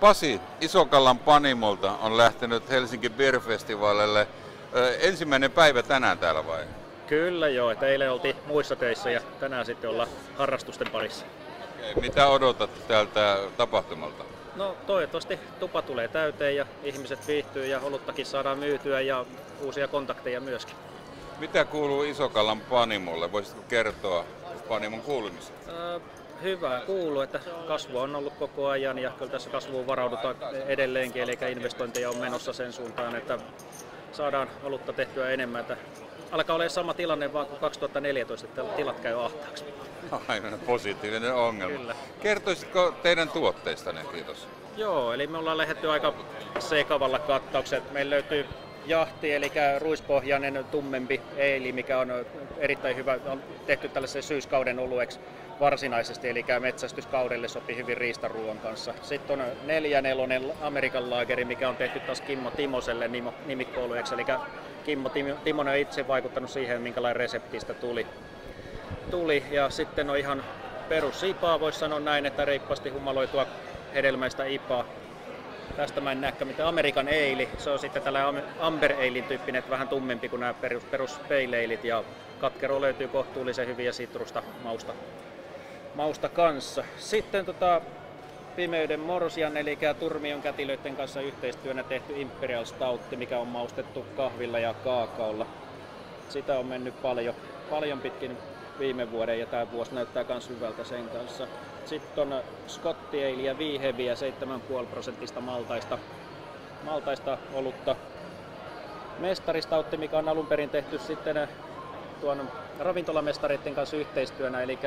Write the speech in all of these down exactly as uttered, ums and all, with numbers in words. Pasi Iso-Kallan Panimolta on lähtenyt Helsinki Beer Festivalille. Ensimmäinen päivä tänään täällä vai? Kyllä joo, että eilen oltiin muissa töissä ja tänään sitten ollaan harrastusten parissa. Okei, mitä odotat tältä tapahtumalta? No toivottavasti tupa tulee täyteen ja ihmiset viihtyy ja oluttakin saadaan myytyä ja uusia kontakteja myöskin. Mitä kuuluu Iso-Kallan Panimolle? Voisitko kertoa Panimon kuulumista? Äh, Hyvä kuuluu, että kasvua on ollut koko ajan ja kyllä tässä kasvuun varaudutaan edelleenkin, eli investointeja on menossa sen suuntaan, että saadaan olutta tehtyä enemmän. Että alkaa olla sama tilanne vaan kuin kaksituhattaneljätoista, että tilat käy ahtaaksi. Aivan positiivinen ongelma. Kyllä. Kertoisitko teidän tuotteistanne? Kiitos. Joo, eli me ollaan lähdetty aika sekavalla kattauksella. Meillä löytyy jahti, eli ruispohjainen tummempi eili, mikä on erittäin hyvä, on tehty tällaisen syyskauden olueksi varsinaisesti, eli metsästyskaudelle sopii hyvin riistaruoan kanssa. Sitten on neljänelonen Amerikan laageri, mikä on tehty taas Kimmo Timoselle nimikko-olueksi, eli Kimmo Timonen on itse vaikuttanut siihen, minkälainen reseptistä tuli. tuli. Ja sitten on ihan perusipaa, voisi sanoa näin, että reippaasti humaloitua hedelmäistä ipaa. Tästä mä en näkkä mitä Amerikan eili, se on sitten tällainen amber eilin tyyppinen, että vähän tummempi kuin nämä perus, perus peileilit, ja katkero löytyy kohtuullisen hyviä sitrusta mausta, mausta kanssa. Sitten tota, Pimeyden morsian, eli Turmion kätilöiden kanssa yhteistyönä tehty Imperial Stoutti, mikä on maustettu kahvilla ja kaakaolla. Sitä on mennyt paljon, paljon pitkin viime vuoden ja tämä vuosi näyttää myös hyvältä sen kanssa. Sitten on skottieliä viiheviä seitsemän pilkku viisi prosenttista maltaista, maltaista olutta. Mestaristautti, mikä on alun perin tehty sitten tuon ravintolamestareiden kanssa yhteistyönä, eli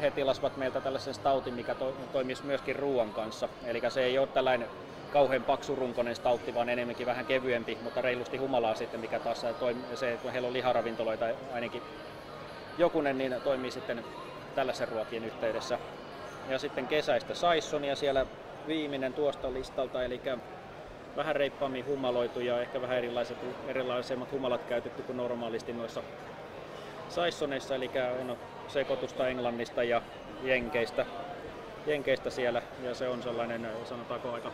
he tilasivat meiltä tällaisen stautin, mikä to, toimisi myöskin ruoan kanssa. Eli se ei ole tällainen kauhean paksurunkoinen stautti, vaan enemmänkin vähän kevyempi, mutta reilusti humalaa sitten, mikä taas toimii, se, kun heillä on liharavintoloita ainakin jokunen, niin toimii sitten tällaisen ruokien yhteydessä. Ja sitten kesäistä saissonia siellä viimeinen tuosta listalta, eli vähän reippaammin humaloitu ja ehkä vähän erilaiset, erilaisemmat humalat käytetty kuin normaalisti noissa saissoneissa, eli on sekoitusta Englannista ja jenkeistä, jenkeistä siellä, ja se on sellainen, sanotaanko, aika,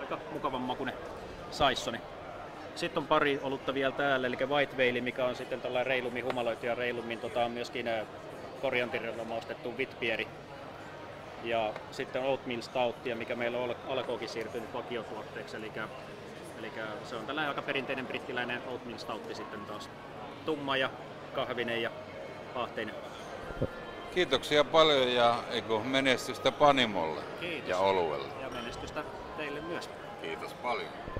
aika mukavan makuinen saissoni. Sitten on pari olutta vielä täällä, eli White Whale, mikä on sitten tällainen reilummin humaloitu ja reilummin tota, myöskin korianterilla maustettu vitpieri. Ja sitten Oatmeal Stouttia, mikä meillä on alkoikin siirtynyt vakiotuotteeksi, eli, eli se on tällainen aika perinteinen brittiläinen Oatmeal Stoutti sitten taas. Tumma ja kahvinen ja paahteinen. Kiitoksia paljon ja eiku, menestystä Panimolle. Kiitos. Ja oluelle. Ja menestystä teille myös. Kiitos paljon.